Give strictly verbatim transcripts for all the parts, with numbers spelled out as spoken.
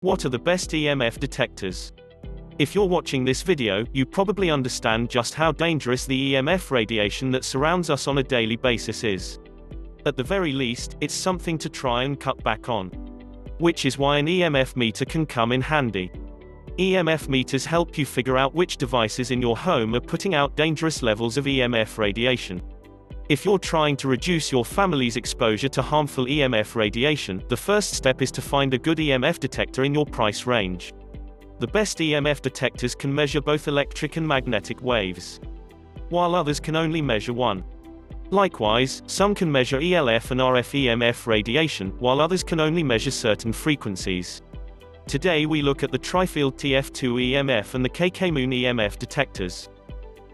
What are the best E M F detectors? If you're watching this video, you probably understand just how dangerous the E M F radiation that surrounds us on a daily basis is. At the very least, it's something to try and cut back on. Which is why an E M F meter can come in handy. E M F meters help you figure out which devices in your home are putting out dangerous levels of E M F radiation. If you're trying to reduce your family's exposure to harmful E M F radiation, the first step is to find a good E M F detector in your price range. The best E M F detectors can measure both electric and magnetic waves, while others can only measure one. Likewise, some can measure E L F and R F E M F radiation, while others can only measure certain frequencies. Today we look at the Trifield T F two E M F and the KKmoon E M F detectors.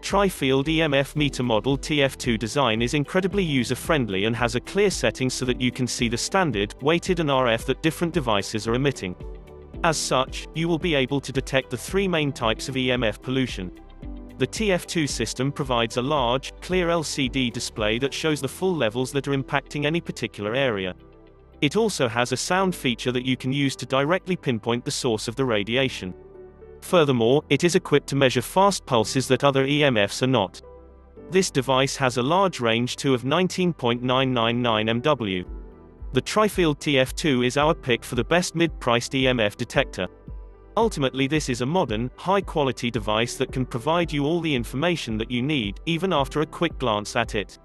Trifield E M F Meter Model T F two design is incredibly user-friendly and has a clear setting so that you can see the standard, weighted and R F that different devices are emitting. As such, you will be able to detect the three main types of E M F pollution. The T F two system provides a large, clear L C D display that shows the full levels that are impacting any particular area. It also has a sound feature that you can use to directly pinpoint the source of the radiation. Furthermore, it is equipped to measure fast pulses that other E M Fs are not. This device has a large range too of nineteen point nine nine nine millimeters. The Trifield T F two is our pick for the best mid-priced E M F detector. Ultimately, this is a modern, high-quality device that can provide you all the information that you need, even after a quick glance at it.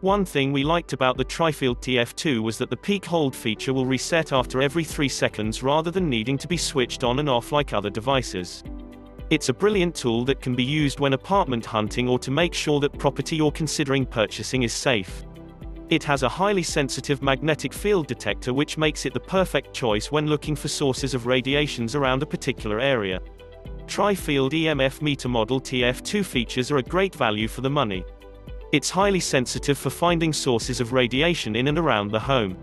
One thing we liked about the Trifield T F two was that the peak hold feature will reset after every three seconds rather than needing to be switched on and off like other devices. It's a brilliant tool that can be used when apartment hunting or to make sure that property you're considering purchasing is safe. It has a highly sensitive magnetic field detector which makes it the perfect choice when looking for sources of radiations around a particular area. Trifield E M F Meter Model T F two features are a great value for the money. It's highly sensitive for finding sources of radiation in and around the home.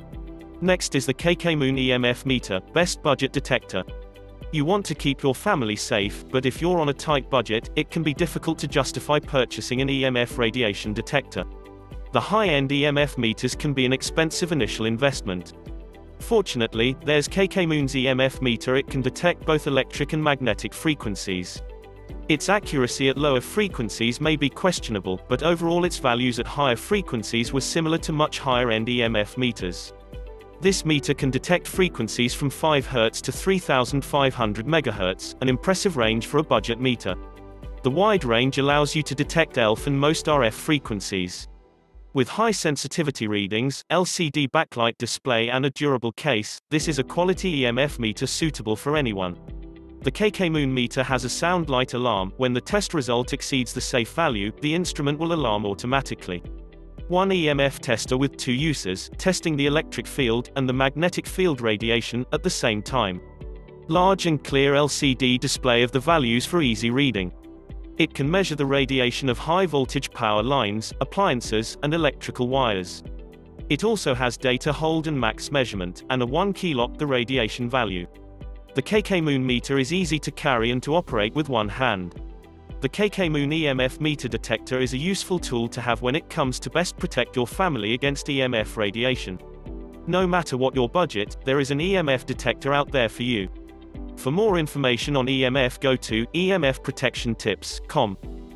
Next is the KKmoon E M F Meter, best budget detector. You want to keep your family safe, but if you're on a tight budget, it can be difficult to justify purchasing an E M F radiation detector. The high-end E M F meters can be an expensive initial investment. Fortunately, there's KKmoon's E M F meter. It can detect both electric and magnetic frequencies. Its accuracy at lower frequencies may be questionable, but overall its values at higher frequencies were similar to much higher-end E M F meters. This meter can detect frequencies from five hertz to three thousand five hundred megahertz, an impressive range for a budget meter. The wide range allows you to detect E L F and most R F frequencies. With high sensitivity readings, L C D backlight display and a durable case, this is a quality E M F meter suitable for anyone. The KKmoon meter has a sound light alarm. When the test result exceeds the safe value, the instrument will alarm automatically. One E M F tester with two uses, testing the electric field, and the magnetic field radiation, at the same time. Large and clear L C D display of the values for easy reading. It can measure the radiation of high-voltage power lines, appliances, and electrical wires. It also has data hold and max measurement, and a one kilo the radiation value. The KKmoon meter is easy to carry and to operate with one hand. The KKmoon E M F meter detector is a useful tool to have when it comes to best protect your family against E M F radiation. No matter what your budget, there is an E M F detector out there for you. For more information on E M F, go to e m f protection tips dot com.